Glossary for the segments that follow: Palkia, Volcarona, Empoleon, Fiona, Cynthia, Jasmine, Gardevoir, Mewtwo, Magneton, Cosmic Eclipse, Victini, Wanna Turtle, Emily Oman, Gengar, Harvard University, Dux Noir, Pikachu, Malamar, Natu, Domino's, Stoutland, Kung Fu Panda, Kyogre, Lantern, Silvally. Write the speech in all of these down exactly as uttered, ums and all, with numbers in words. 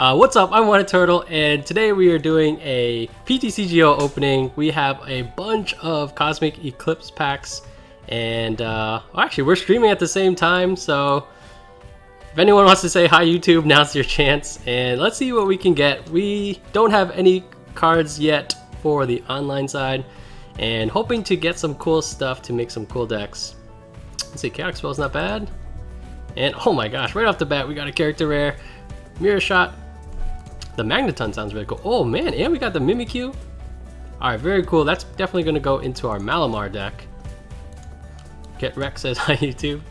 Uh, what's up? I'm Wanna Turtle, and today we are doing a P T C G O opening. We have a bunch of Cosmic Eclipse packs, and uh, actually we're streaming at the same time, so if anyone wants to say hi YouTube, now's your chance. And let's see what we can get. We don't have any cards yet for the online side, and hoping to get some cool stuff to make some cool decks. Let's see, Chaotic Spell's not bad. And oh my gosh, right off the bat we got a character rare, Mirror Shot. The Magneton sounds really cool. Oh man, and we got the Mimikyu. Alright, very cool. That's definitely going to go into our Malamar deck. Get Rex says hi YouTube.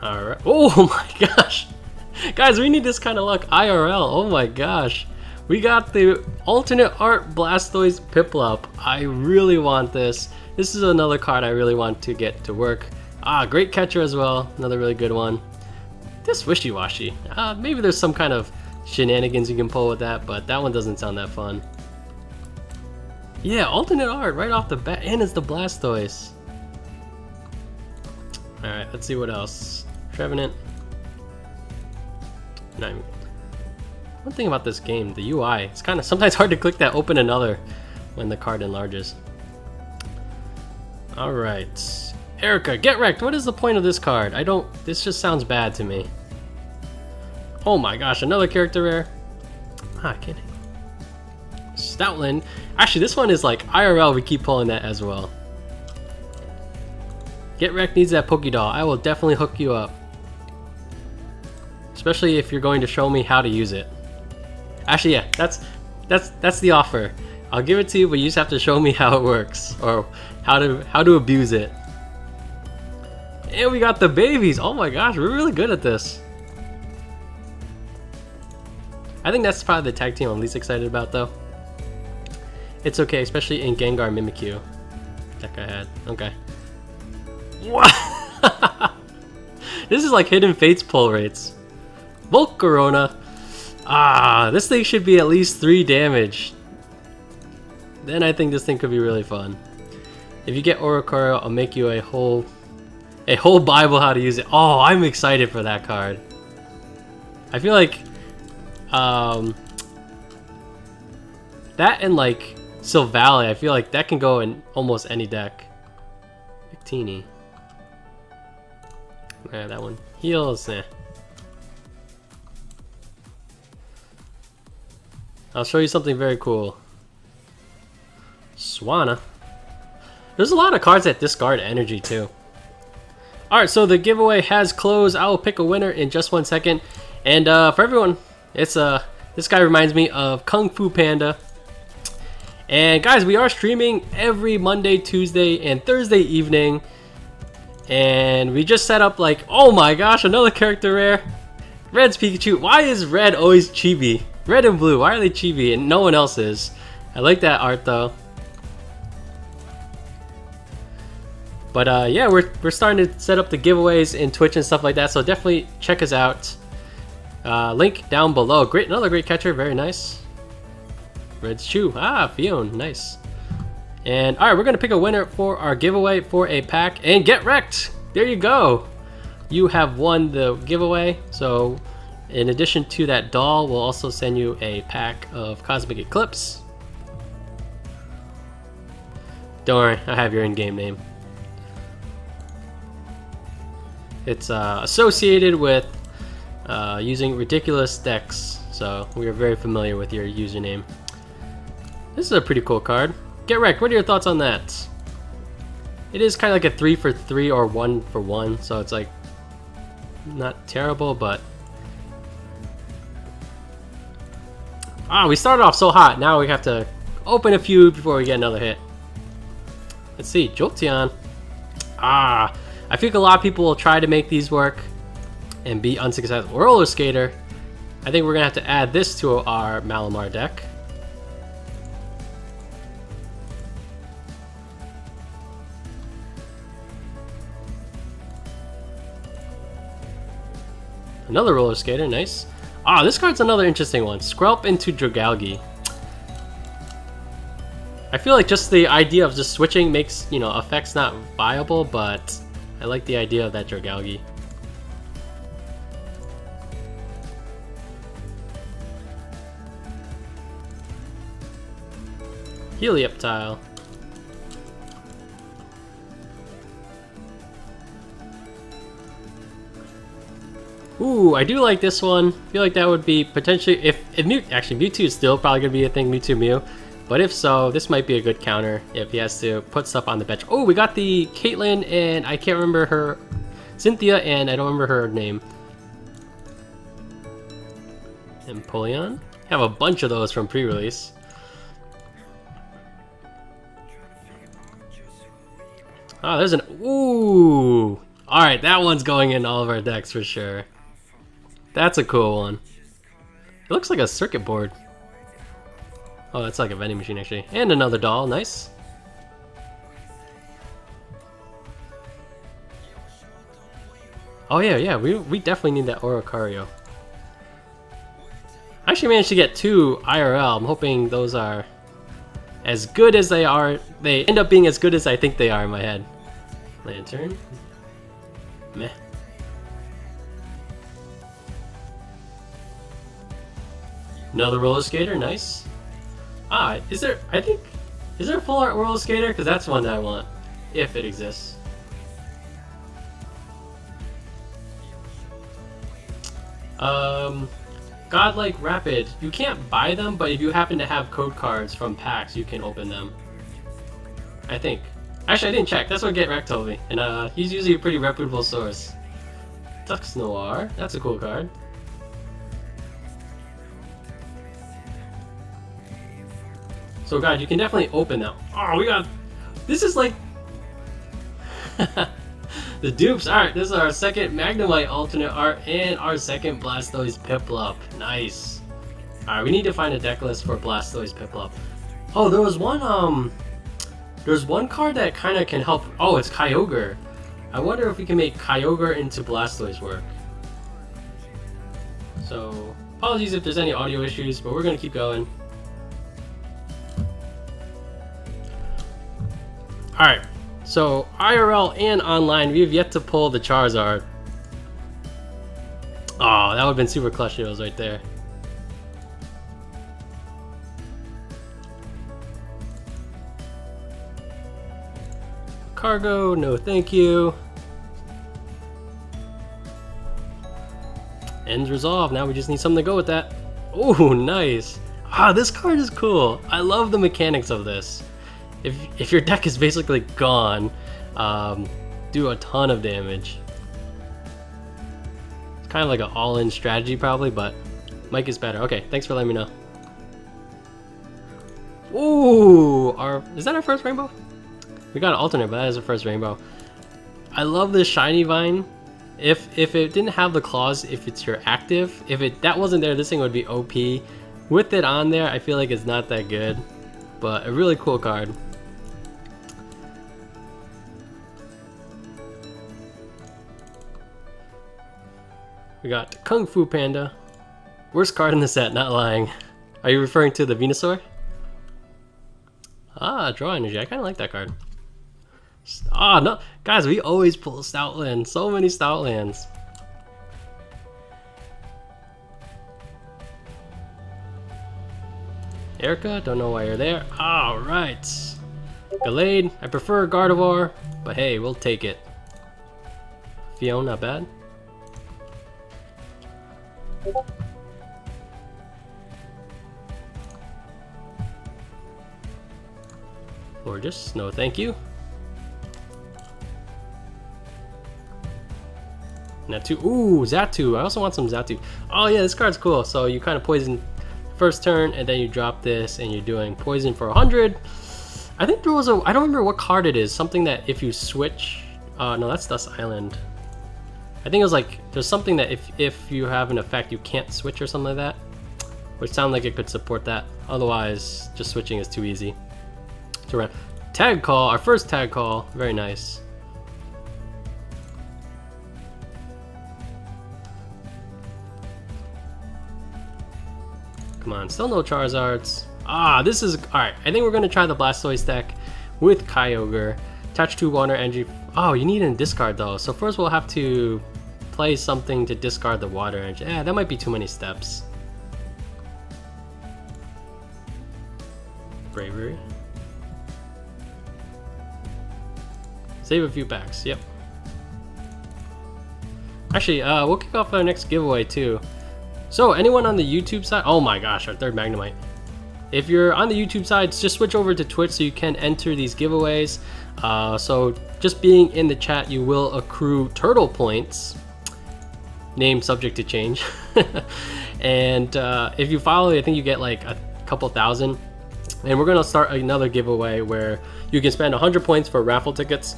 Alright. Oh my gosh. Guys, we need this kind of luck. I R L. Oh my gosh. We got the alternate art Blastoise Piplup. I really want this. This is another card I really want to get to work. Ah, great catcher as well. Another really good one. This wishy-washy. Uh, maybe there's some kind of shenanigans you can pull with that, but that one doesn't sound that fun. Yeah, alternate art right off the bat. And it's the Blastoise. Alright, let's see what else. Trevenant. Not even... One thing about this game, the U I. It's kind of sometimes hard to click that open another when the card enlarges. Alright. Erica, get wrecked! What is the point of this card? I don't... This just sounds bad to me. Oh my gosh, another character rare. Ah, kidding. Stoutland. Actually, this one is like I R L, we keep pulling that as well. Get wrecked needs that Poké Doll. I will definitely hook you up. Especially if you're going to show me how to use it. Actually, yeah, that's... That's, that's the offer. I'll give it to you, but you just have to show me how it works. Or how to, how to abuse it. And we got the babies! Oh my gosh, we're really good at this. I think that's probably the tag team I'm least excited about, though. It's okay, especially in Gengar Mimikyu. That guy had. Okay. What? This is like Hidden Fates pull rates. Volcarona. Ah, this thing should be at least three damage. Then I think this thing could be really fun. If you get Oricorio, I'll make you a whole... A whole Bible how to use it. Oh, I'm excited for that card. I feel like um, that and like Silvally, I feel like that can go in almost any deck. Victini. Yeah, that one. Heals. Eh. I'll show you something very cool. Swanna. There's a lot of cards that discard energy too. Alright, so the giveaway has closed. I will pick a winner in just one second. And uh, for everyone, it's uh, this guy reminds me of Kung Fu Panda. And guys, we are streaming every Monday, Tuesday, and Thursday evening. And we just set up like, oh my gosh, another character rare. Red's Pikachu. Why is Red always chibi? Red and Blue, why are they chibi? And no one else is. I like that art though. But uh, yeah, we're, we're starting to set up the giveaways in Twitch and stuff like that, so definitely check us out. Uh, link down below. Great, another great catcher, very nice. Red's Chew, ah, Fion, nice. And all right, we're gonna pick a winner for our giveaway for a pack, and get wrecked. There you go. You have won the giveaway. So in addition to that doll, we'll also send you a pack of Cosmic Eclipse. Don't worry, I have your in-game name. It's uh, associated with uh, using ridiculous decks, so we are very familiar with your username. This is a pretty cool card. Get wrecked, what are your thoughts on that? It is kind of like a three for three or one for one, so it's like not terrible, but ah, we started off so hot. Now we have to open a few before we get another hit. Let's see, Jolteon. Ah. I think a lot of people will try to make these work and be unsuccessful. Roller Skater. I think we're going to have to add this to our Malamar deck. Another Roller Skater, nice. Ah, this card's another interesting one. Squelp into Dragalge. I feel like just the idea of just switching makes, you know, effects not viable, but... I like the idea of that Dragalge. Helioptile. Ooh, I do like this one. I feel like that would be potentially, if, if Mew, actually Mewtwo is still probably gonna be a thing, Mewtwo Mew. But if so, this might be a good counter if he has to put stuff on the bench. Oh, we got the Caitlyn, and I can't remember her, Cynthia, and I don't remember her name. Empoleon? Have a bunch of those from pre-release. Oh, there's an, ooh! Alright, that one's going in all of our decks for sure. That's a cool one. It looks like a circuit board. Oh, that's like a vending machine actually. And another doll, nice. Oh yeah, yeah, we, we definitely need that Oricorio. I actually managed to get two I R L. I'm hoping those are as good as they are. They end up being as good as I think they are in my head. Lantern. Meh. Another roller skater, nice. Ah, is there, I think, is there a full art roller skater? Because that's one that I want, if it exists. Um, Godlike Rapid, you can't buy them, but if you happen to have code cards from packs, you can open them. I think. Actually, I didn't check. That's what GetRec told me. And uh, he's usually a pretty reputable source. Dux Noir. That's a cool card. So, God, you can definitely open them. Oh, we got... This is like... the dupes. Alright, this is our second Magnemite alternate art and our second Blastoise Piplup. Nice. Alright, we need to find a deck list for Blastoise Piplup. Oh, there was one, um... There's one card that kind of can help. Oh, it's Kyogre. I wonder if we can make Kyogre into Blastoise work. So, apologies if there's any audio issues, but we're going to keep going. Alright, so I R L and online, we have yet to pull the Charizard. Oh, that would have been super clutch if it was right there. Cargo, no thank you. Ends resolve, now we just need something to go with that. Oh, nice. Ah, this card is cool. I love the mechanics of this. If, if your deck is basically gone, um, do a ton of damage. It's kind of like an all-in strategy probably, but Mike is better. Okay, thanks for letting me know. Ooh, our, is that our first rainbow? We got an alternate, but that is the first rainbow. I love this shiny vine. If if it didn't have the claws, if it's your active, if it that wasn't there, this thing would be O P. With it on there, I feel like it's not that good, but a really cool card. We got Kung Fu Panda. Worst card in the set, not lying. Are you referring to the Venusaur? Ah, draw energy. I kind of like that card. Ah, no, guys, we always pull Stoutland. So many Stoutlands. Erica, don't know why you're there. All right. Gallade, I prefer Gardevoir, but hey, we'll take it. Fiona, not bad. Gorgeous, no thank you. Natu, ooh, Xatu, I also want some Xatu. Oh yeah, this card's cool. So you kind of poison first turn and then you drop this and you're doing poison for one hundred. I think there was a, I don't remember what card it is, something that if you switch, uh, no that's Dust Island. I think it was like, there's something that if, if you have an effect you can't switch or something like that, which sounds like it could support that. Otherwise, just switching is too easy. Around. Tag call, our first tag call, very nice. Come on, still no Charizards. Ah, this is, alright, I think we're going to try the Blastoise deck with Kyogre. Attach to water energy, oh, you need a discard though, so first we'll have to play something to discard the water energy. Eh, that might be too many steps. Bravery. Save a few packs, yep. Actually, uh, we'll kick off our next giveaway too. So anyone on the YouTube side, oh my gosh, our third Magnemite. If you're on the YouTube side, just switch over to Twitch so you can enter these giveaways. Uh, so just being in the chat, you will accrue turtle points. Name subject to change. And uh, if you follow, I think you get like a couple thousand. And we're gonna start another giveaway where you can spend one hundred points for raffle tickets,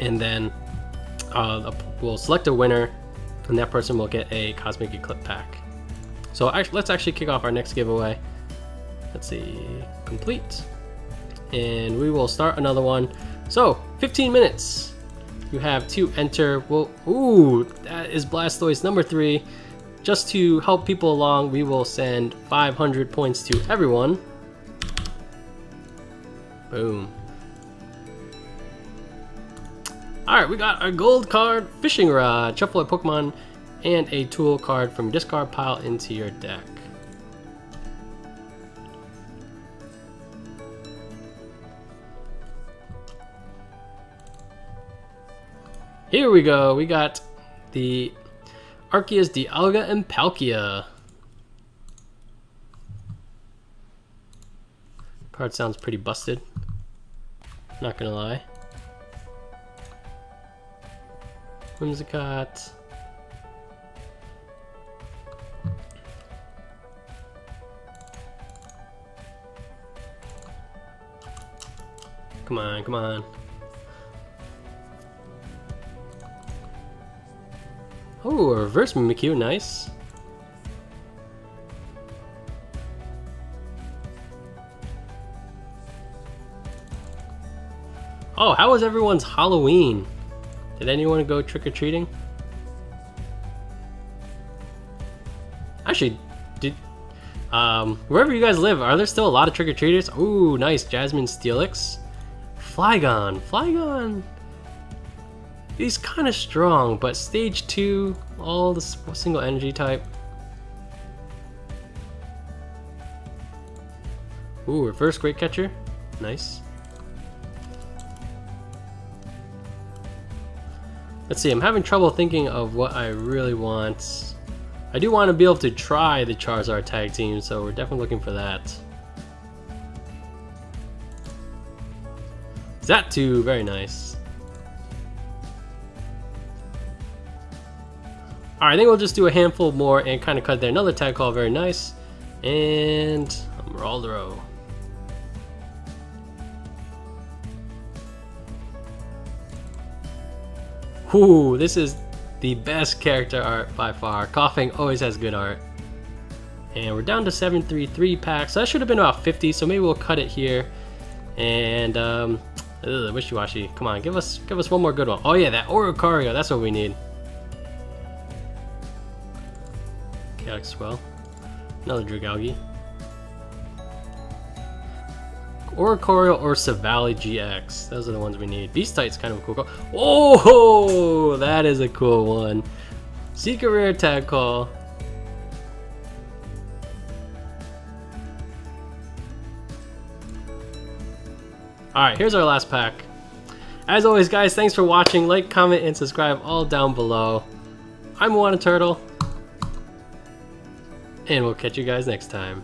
and then uh, we'll select a winner, and that person will get a Cosmic Eclipse pack. So actually, let's actually kick off our next giveaway. Let's see, complete. And we will start another one. So fifteen minutes. You have to enter. Well, ooh, that is Blastoise number three. Just to help people along, we will send five hundred points to everyone. Boom. Alright, we got our gold card, fishing rod, shuffle a Pokemon, and a tool card from discard pile into your deck. Here we go, we got the Arceus, Dialga, and Palkia. Card sounds pretty busted. Not gonna lie. Whimsicott. Come on, come on. Oh, a reverse Mimikyu, nice. Oh, how was everyone's Halloween? Did anyone go trick-or-treating? Actually, did um, wherever you guys live, are there still a lot of trick-or-treaters? Ooh, nice, Jasmine Steelix. Flygon, Flygon! He's kind of strong, but stage two, all the single energy type. Ooh, reverse Great Catcher, nice. Let's see, I'm having trouble thinking of what I really want. I do want to be able to try the Charizard tag team, so we're definitely looking for that. Xatu, very nice. Alright, I think we'll just do a handful more and kind of cut there. Another tag call, very nice. And Roaldro. Ooh, this is the best character art by far. Coughing always has good art. And we're down to seven three three packs. So that should have been about fifty, so maybe we'll cut it here. And um ugh, wishy-washy. Come on, give us give us one more good one. Oh yeah, that Oricorio, that's what we need. Chaotic Swell. Another Dragalge. Oricorio or Silvally G X. Those are the ones we need. Beastite's kind of a cool call. Oh, that is a cool one. Secret Rare Tag Call. Alright, here's our last pack. As always, guys, thanks for watching. Like, comment, and subscribe all down below. I'm Wanna Turtle, and we'll catch you guys next time.